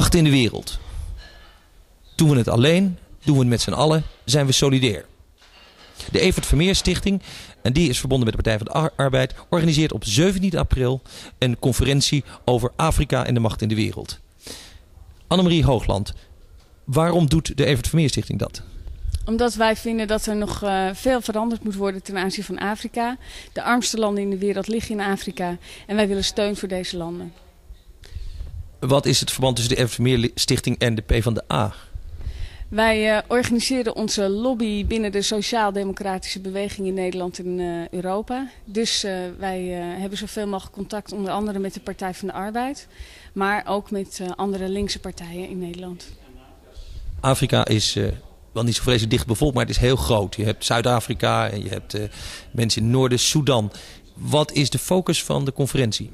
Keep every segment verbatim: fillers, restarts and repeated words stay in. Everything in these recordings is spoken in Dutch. Macht in de wereld. Doen we het alleen, doen we het met z'n allen, zijn we solidair. De Evert Vermeer Stichting, en die is verbonden met de Partij van de Arbeid, organiseert op zeventien april een conferentie over Afrika en de macht in de wereld. Annemarie Hoogland, waarom doet de Evert Vermeer Stichting dat? Omdat wij vinden dat er nog uh, veel veranderd moet worden ten aanzien van Afrika. De armste landen in de wereld liggen in Afrika en wij willen steun voor deze landen. Wat is het verband tussen de Evert Vermeer Stichting en de PvdA? Wij uh, organiseren onze lobby binnen de sociaal-democratische beweging in Nederland en uh, Europa. Dus uh, wij uh, hebben zoveel mogelijk contact onder andere met de Partij van de Arbeid. Maar ook met uh, andere linkse partijen in Nederland. Afrika is uh, wel niet zo vreselijk dicht bevolkt, maar het is heel groot. Je hebt Zuid-Afrika en je hebt uh, mensen in het noorden, Soedan. Wat is de focus van de conferentie?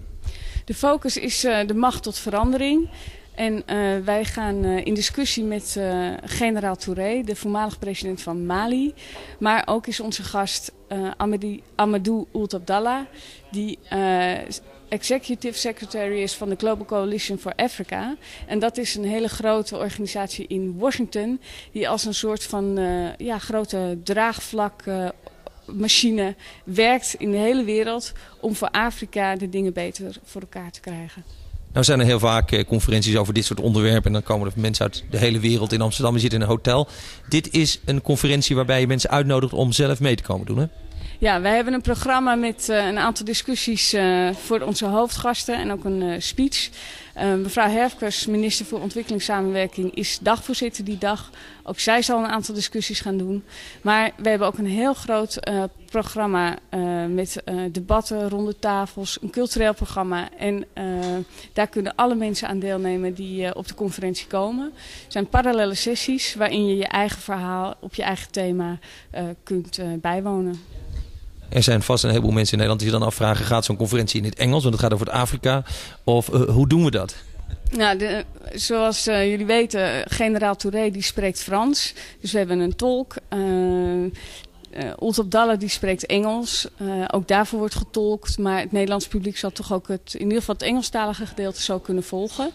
De focus is uh, de macht tot verandering en uh, wij gaan uh, in discussie met uh, generaal Touré, de voormalig president van Mali. Maar ook is onze gast uh, Amadi, Amadou Oultabdallah, die uh, executive secretary is van de Global Coalition for Africa. En dat is een hele grote organisatie in Washington die als een soort van uh, ja, grote draagvlak uh, machine werkt in de hele wereld om voor Afrika de dingen beter voor elkaar te krijgen. Nou zijn er heel vaak conferenties over dit soort onderwerpen en dan komen er mensen uit de hele wereld in Amsterdam en zitten in een hotel. Dit is een conferentie waarbij je mensen uitnodigt om zelf mee te komen doen, hè? Ja, wij hebben een programma met uh, een aantal discussies uh, voor onze hoofdgasten en ook een uh, speech. Uh, mevrouw Herfkens, minister voor ontwikkelingssamenwerking, is dagvoorzitter die dag. Ook zij zal een aantal discussies gaan doen. Maar we hebben ook een heel groot uh, programma uh, met uh, debatten, ronde tafels, een cultureel programma. En uh, daar kunnen alle mensen aan deelnemen die uh, op de conferentie komen. Het zijn parallele sessies waarin je je eigen verhaal op je eigen thema uh, kunt uh, bijwonen. Er zijn vast een heleboel mensen in Nederland die zich dan afvragen, gaat zo'n conferentie in het Engels, want het gaat over het Afrika, of uh, hoe doen we dat? Nou, de, zoals uh, jullie weten, generaal Touré die spreekt Frans, dus we hebben een tolk. Uh, Uh, Oultabdallah die spreekt Engels, uh, ook daarvoor wordt getolkt, maar het Nederlands publiek zal toch ook het, in ieder geval het Engelstalige gedeelte zo kunnen volgen.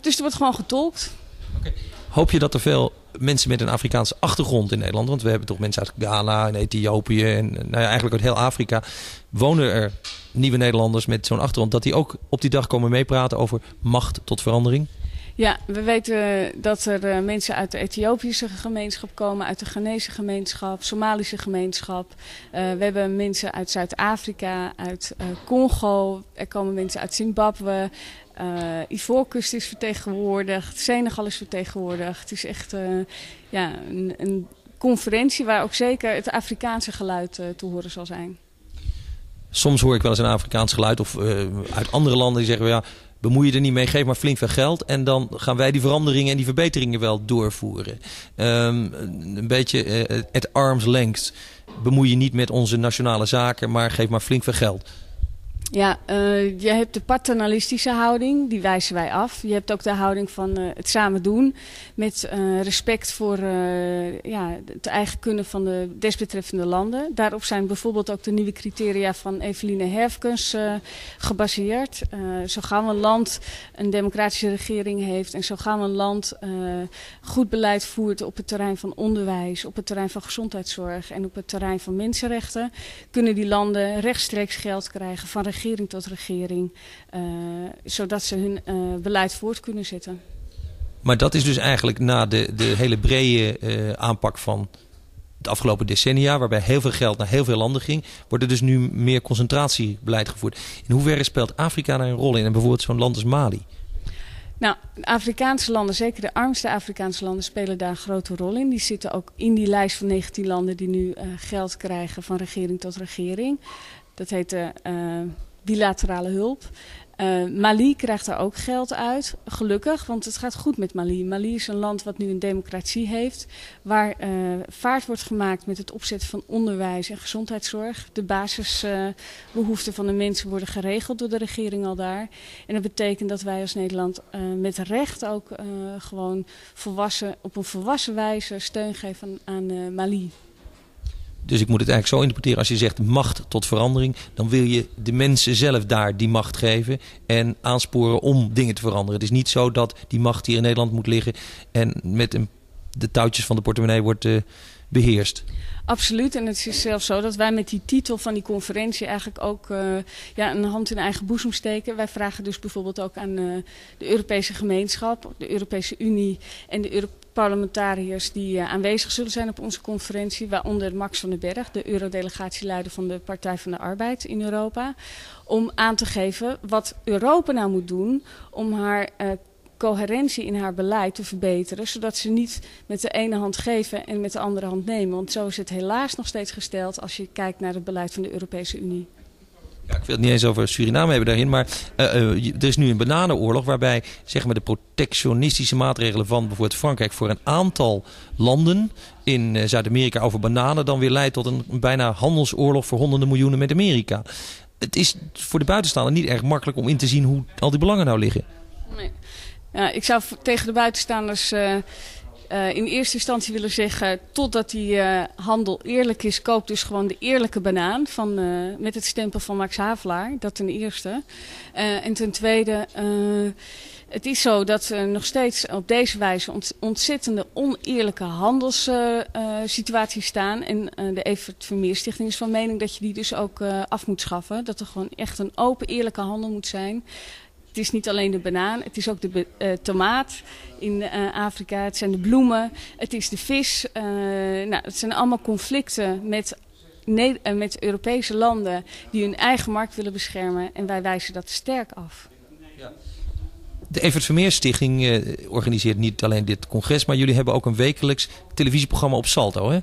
Dus er wordt gewoon getolkt. Okay. Hoop je dat er veel mensen met een Afrikaanse achtergrond in Nederland, want we hebben toch mensen uit Ghana en Ethiopië en nou ja, eigenlijk uit heel Afrika, wonen er nieuwe Nederlanders met zo'n achtergrond, dat die ook op die dag komen meepraten over macht tot verandering? Ja, we weten dat er mensen uit de Ethiopische gemeenschap komen, uit de Ghanese gemeenschap, Somalische gemeenschap. Uh, we hebben mensen uit Zuid-Afrika, uit uh, Congo, er komen mensen uit Zimbabwe. Uh, Ivoorkust is vertegenwoordigd, Senegal is vertegenwoordigd. Het is echt uh, ja, een, een conferentie waar ook zeker het Afrikaanse geluid uh, te horen zal zijn. Soms hoor ik wel eens een Afrikaans geluid of uh, uit andere landen die zeggen, ja, bemoei je er niet mee, geef maar flink veel geld en dan gaan wij die veranderingen en die verbeteringen wel doorvoeren. Um, een beetje uh, at arm's length. Bemoei je niet met onze nationale zaken, maar geef maar flink veel geld. Ja, uh, je hebt de paternalistische houding, die wijzen wij af. Je hebt ook de houding van uh, het samen doen met uh, respect voor uh, ja, het eigen kunnen van de desbetreffende landen. Daarop zijn bijvoorbeeld ook de nieuwe criteria van Eveline Herfkens uh, gebaseerd. Uh, zo gaan we een land een democratische regering heeft en zo gaan we een land uh, goed beleid voert op het terrein van onderwijs, op het terrein van gezondheidszorg en op het terrein van mensenrechten, kunnen die landen rechtstreeks geld krijgen van regering. regering tot regering, uh, zodat ze hun uh, beleid voort kunnen zetten. Maar dat is dus eigenlijk na de, de hele brede uh, aanpak van de afgelopen decennia, waarbij heel veel geld naar heel veel landen ging, wordt er dus nu meer concentratiebeleid gevoerd. In hoeverre speelt Afrika daar een rol in en bijvoorbeeld zo'n land als Mali? Nou, Afrikaanse landen, zeker de armste Afrikaanse landen, spelen daar een grote rol in. Die zitten ook in die lijst van negentien landen die nu uh, geld krijgen van regering tot regering. Dat heet uh, bilaterale hulp. Uh, Mali krijgt daar ook geld uit, gelukkig, want het gaat goed met Mali. Mali is een land wat nu een democratie heeft, waar uh, vaart wordt gemaakt met het opzetten van onderwijs en gezondheidszorg. De basisbehoeften uh, van de mensen worden geregeld door de regering al daar. En dat betekent dat wij als Nederland uh, met recht ook uh, gewoon volwassen, op een volwassen wijze steun geven aan uh, Mali. Dus ik moet het eigenlijk zo interpreteren. Als je zegt macht tot verandering, dan wil je de mensen zelf daar die macht geven en aansporen om dingen te veranderen. Het is niet zo dat die macht hier in Nederland moet liggen en met een, de touwtjes van de portemonnee wordt uh, beheerst. Absoluut. En het is zelfs zo dat wij met die titel van die conferentie eigenlijk ook uh, ja, een hand in eigen boezem steken. Wij vragen dus bijvoorbeeld ook aan uh, de Europese gemeenschap, de Europese Unie en de Europese parlementariërs die uh, aanwezig zullen zijn op onze conferentie, waaronder Max van den Berg, de eurodelegatieleider van de Partij van de Arbeid in Europa, om aan te geven wat Europa nou moet doen om haar uh, coherentie in haar beleid te verbeteren, zodat ze niet met de ene hand geven en met de andere hand nemen. Want zo is het helaas nog steeds gesteld als je kijkt naar het beleid van de Europese Unie. Ja, ik wil het niet eens over Suriname hebben daarin, maar uh, uh, er is nu een bananenoorlog waarbij zeg maar, de protectionistische maatregelen van bijvoorbeeld Frankrijk voor een aantal landen in uh, Zuid-Amerika over bananen dan weer leidt tot een bijna handelsoorlog voor honderden miljoenen met Amerika. Het is voor de buitenstaander niet erg makkelijk om in te zien hoe al die belangen nou liggen. Nee. Ja, ik zou tegen de buitenstaanders uh, uh, in eerste instantie willen zeggen, totdat die uh, handel eerlijk is, koop dus gewoon de eerlijke banaan van, uh, met het stempel van Max Havelaar. Dat ten eerste. Uh, en ten tweede, uh, het is zo dat er nog steeds op deze wijze ont ontzettende oneerlijke handelssituaties uh, uh, staan. En uh, de Evert Vermeer Stichting is van mening dat je die dus ook uh, af moet schaffen. Dat er gewoon echt een open, eerlijke handel moet zijn. Het is niet alleen de banaan, het is ook de uh, tomaat in uh, Afrika, het zijn de bloemen, het is de vis. Uh, nou, het zijn allemaal conflicten met, uh, met Europese landen die hun eigen markt willen beschermen en wij wijzen dat sterk af. Ja. De Evert Vermeer Stichting uh, organiseert niet alleen dit congres, maar jullie hebben ook een wekelijks televisieprogramma op Salto, hè?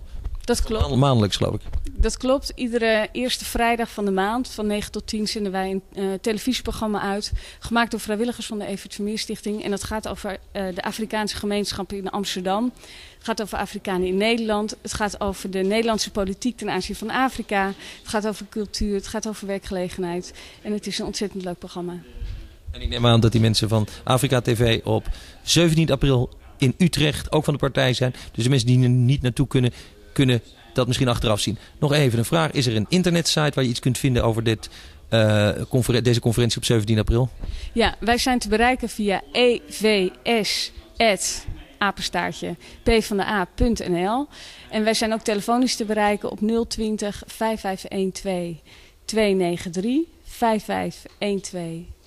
Dat klopt. Maandelijks, geloof ik. Dat klopt. Iedere eerste vrijdag van de maand van negen tot tien zenden wij een uh, televisieprogramma uit. Gemaakt door vrijwilligers van de Evert Vermeer Stichting. En dat gaat over uh, de Afrikaanse gemeenschap in Amsterdam. Het gaat over Afrikanen in Nederland. Het gaat over de Nederlandse politiek ten aanzien van Afrika. Het gaat over cultuur. Het gaat over werkgelegenheid. En het is een ontzettend leuk programma. En ik neem aan dat die mensen van Afrika T V op zeventien april in Utrecht ook van de partij zijn. Dus de mensen die er niet naartoe kunnen, kunnen dat misschien achteraf zien. Nog even een vraag. Is er een internetsite waar je iets kunt vinden over dit, uh, confer- deze conferentie op zeventien april? Ja, wij zijn te bereiken via e v s apenstaartje p v d a punt n l. En wij zijn ook telefonisch te bereiken op nul twintig vijfenvijftig twaalf tweehonderdnegenennegentig. vijfenvijftig twaalf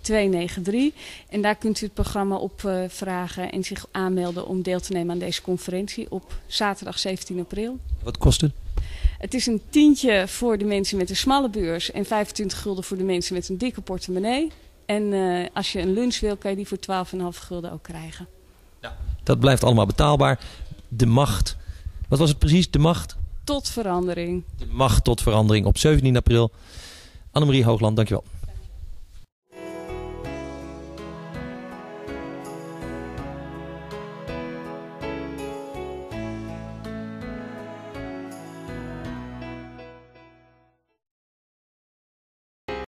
tweehonderdnegenennegentig. En daar kunt u het programma op uh, vragen en zich aanmelden om deel te nemen aan deze conferentie op zaterdag zeventien april. Wat kost het? Het is een tientje voor de mensen met een smalle beurs en vijfentwintig gulden voor de mensen met een dikke portemonnee. En uh, als je een lunch wil, kan je die voor twaalf komma vijf gulden ook krijgen. Ja, dat blijft allemaal betaalbaar. De macht. Wat was het precies? De macht? Tot verandering. De macht tot verandering op zeventien april. Annemarie Hoogland, dankjewel.